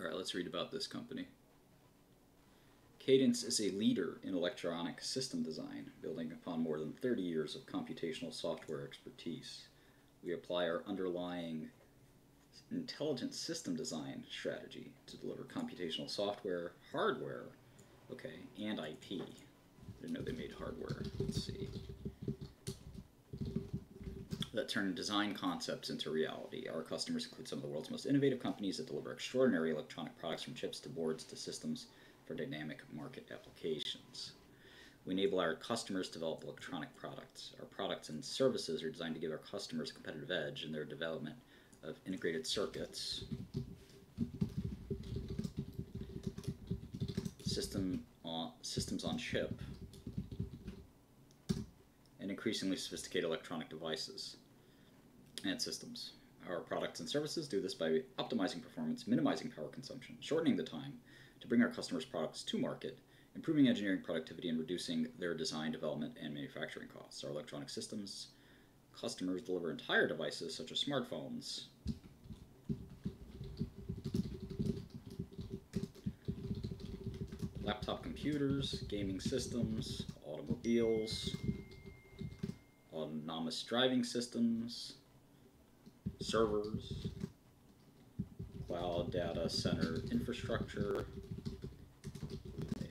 All right, let's read about this company. Cadence is a leader in electronic system design, building upon more than 30 years of computational software expertise. We apply our underlying intelligent system design strategy to deliver computational software, hardware, okay, and IP. I didn't know they made hardware. Let's see. That turn design concepts into reality. Our customers include some of the world's most innovative companies that deliver extraordinary electronic products, from chips to boards to systems for dynamic market applications. We enable our customers to develop electronic products. Our products and services are designed to give our customers a competitive edge in their development of integrated circuits, systems on chip, and increasingly sophisticated electronic devices and systems. Our products and services do this by optimizing performance, minimizing power consumption, shortening the time to bring our customers' products to market, improving engineering productivity, and reducing their design, development, and manufacturing costs. Our electronic systems customers deliver entire devices such as smartphones, laptop computers, gaming systems, automobiles, autonomous driving systems, servers, cloud data center infrastructure,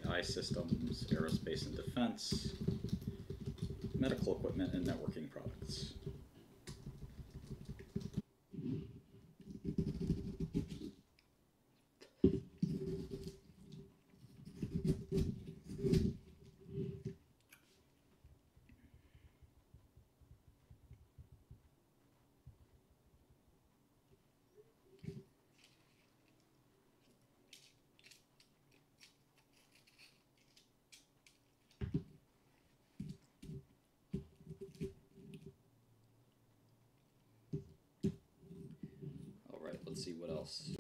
AI systems, aerospace and defense, medical equipment, and networking products. Let's see what else.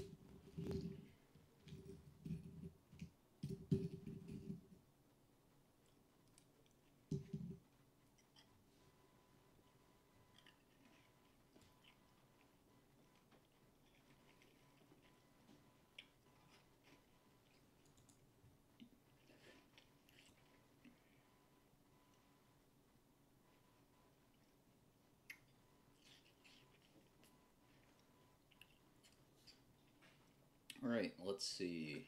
All right, let's see.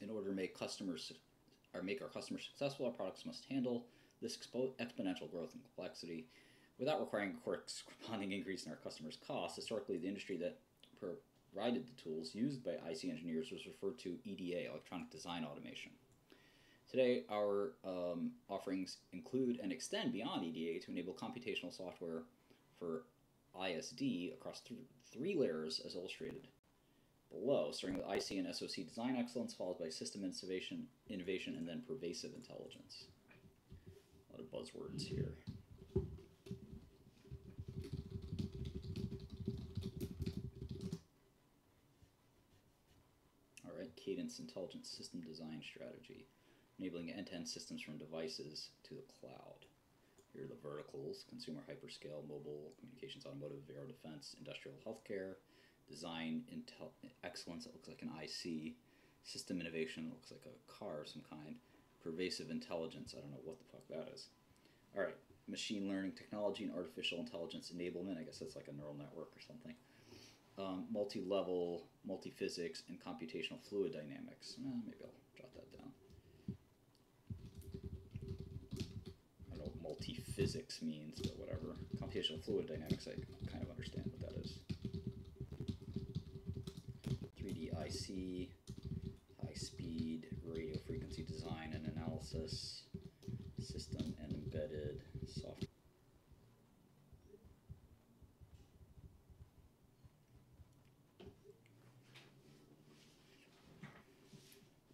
In order to make our customers successful, our products must handle this exponential growth and complexity without requiring a corresponding increase in our customers' costs. Historically, the industry that provided the tools used by IC engineers was referred to EDA, Electronic Design Automation. Today, our offerings include and extend beyond EDA to enable computational software for ISD across three layers, as illustrated below, starting with IC and SOC design excellence, followed by system innovation, and then pervasive intelligence. A lot of buzzwords here. All right, Cadence Intelligent System Design Strategy, enabling end-to-end systems from devices to the cloud. Here are the verticals: consumer, hyperscale, mobile, communications, automotive, aero defense, industrial, healthcare. Design excellence, it looks like an IC. System innovation, it looks like a car of some kind. Pervasive intelligence, I don't know what the fuck that is. All right, machine learning technology and artificial intelligence enablement. I guess that's like a neural network or something. Multi-level, multi-physics, and computational fluid dynamics. Maybe I'll jot that down. I don't know what multi-physics means, but whatever. Computational fluid dynamics, I kind of understand what that is. IC, high-speed radio frequency design and analysis, system and embedded software.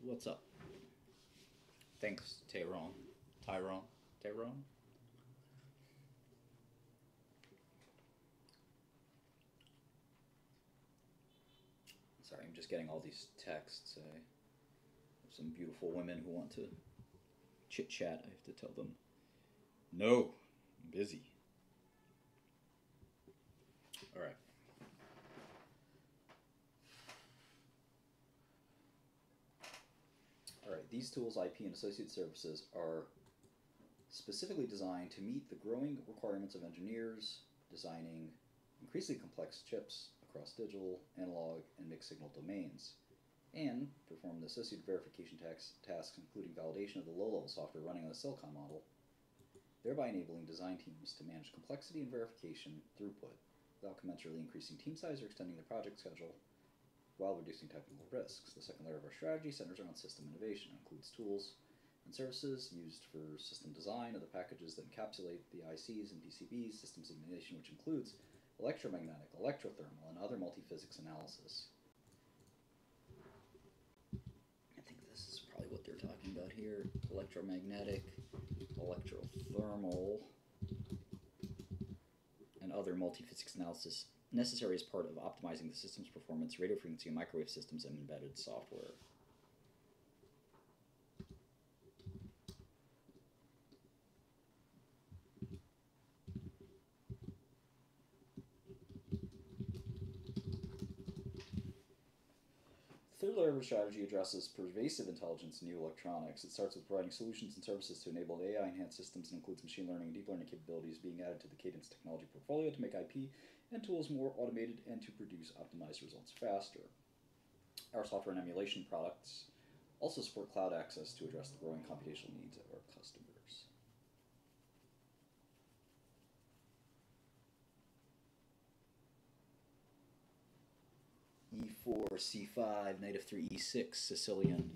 What's up? Thanks, Tyrone. Sorry, I'm just getting all these texts. Some beautiful women who want to chit-chat. I have to tell them, no, I'm busy. All right. that these tools, IP, and associated services are specifically designed to meet the growing requirements of engineers designing increasingly complex chips across digital, analog, and mixed-signal domains, and perform the associated verification tasks, including validation of the low-level software running on the Silicon model, thereby enabling design teams to manage complexity and verification throughput without commensurately increasing team size or extending the project schedule while reducing technical risks. The second layer of our strategy centers around system innovation and includes tools and services used for system design of the packages that encapsulate the ICs and PCBs, system simulation, which includes electromagnetic, electrothermal, and other multi-physics analysis. I think this is probably what they're talking about here. Electromagnetic, electrothermal, and other multi-physics analysis necessary as part of optimizing the system's performance, radio frequency and microwave systems, and embedded software. Third layer of strategy addresses pervasive intelligence in new electronics. It starts with providing solutions and services to enable AI-enhanced systems and includes machine learning and deep learning capabilities being added to the Cadence technology portfolio to make IP and tools more automated and to produce optimized results faster. Our software and emulation products also support cloud access to address the growing computational needs of our customers. E4, C5, Knight of 3, E6, Sicilian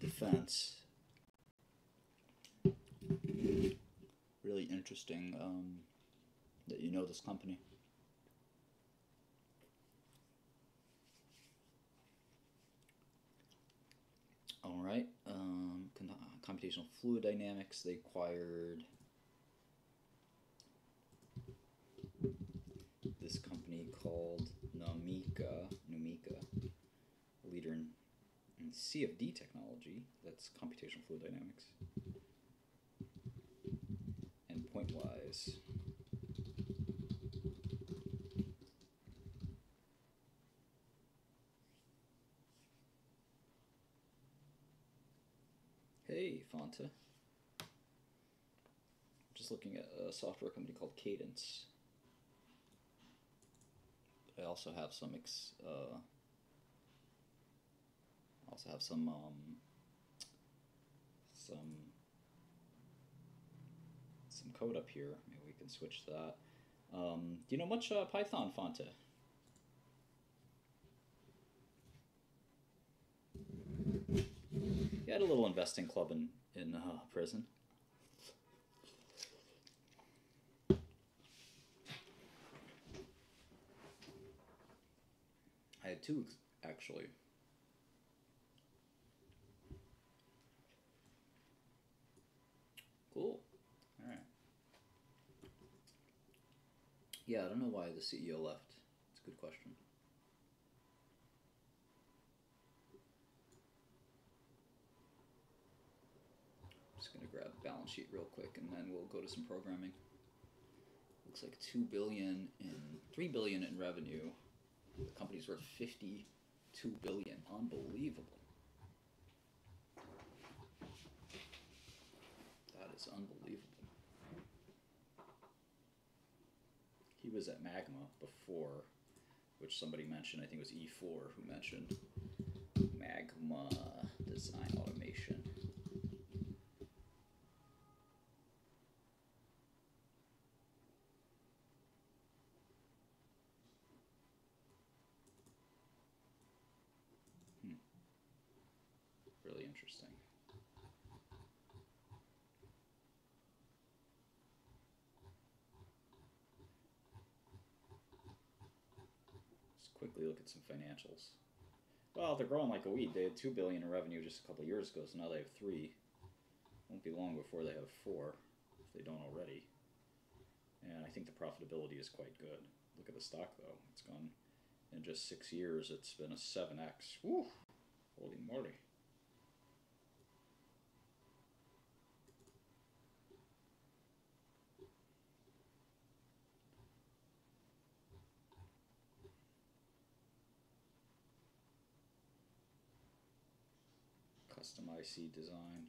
defense. Really interesting that you know this company. All right, Computational Fluid Dynamics, they acquired this company called Namika, a leader in CFD technology, that's computational fluid dynamics, and Pointwise. Hey, Fanta. I'm just looking at a software company called Cadence. I also have some some code up here. Maybe we can switch to that. Do you know much Python, Fanta? You had a little investing club in prison. I had two, actually. Cool. All right. Yeah, I don't know why the CEO left. It's a good question. I'm just going to grab a balance sheet real quick, and then we'll go to some programming. Looks like $3 billion in revenue. The company's worth $52 billion. Unbelievable. That is unbelievable. He was at Magma before, which somebody mentioned. I think it was E4 who mentioned Magma Design Automation. Interesting. Let's quickly look at some financials. Well, they're growing like a weed. They had $2 billion in revenue just a couple years ago, so now they have 3. Won't be long before they have 4, if they don't already. And I think the profitability is quite good. Look at the stock, though. It's gone in just 6 years. It's been a 7x. Woo! Holy moly. custom IC design.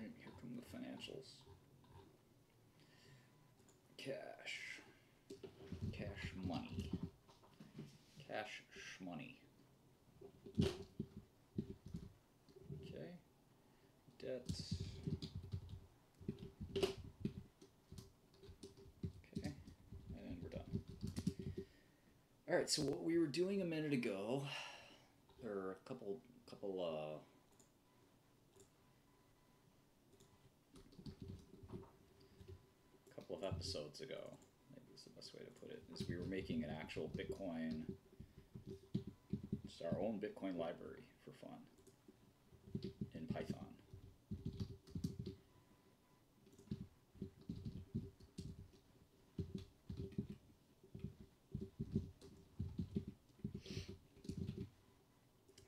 Here come the financials. Cash. Cash money. Cash shmoney. Okay. Debts. Okay. And we're done. Alright, so what we were doing a minute ago, or a couple of episodes ago, maybe is the best way to put it, is we were making an actual Bitcoin, just our own Bitcoin library for fun, in Python.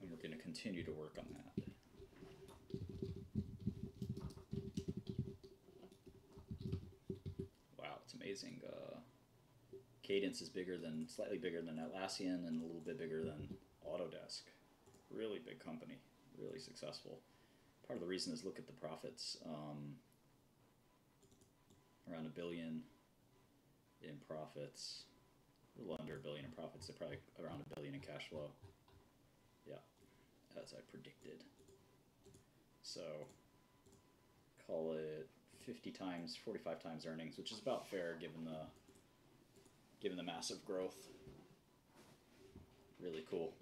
And we're going to continue to work on that. Amazing. Cadence is slightly bigger than Atlassian and a little bit bigger than Autodesk. Really big company, really successful. Part of the reason is look at the profits. Around $1 billion in profits, a little under $1 billion in profits. They're probably around $1 billion in cash flow. Yeah, as I predicted. So call it 45 times earnings, which is about fair given the massive growth. Really cool.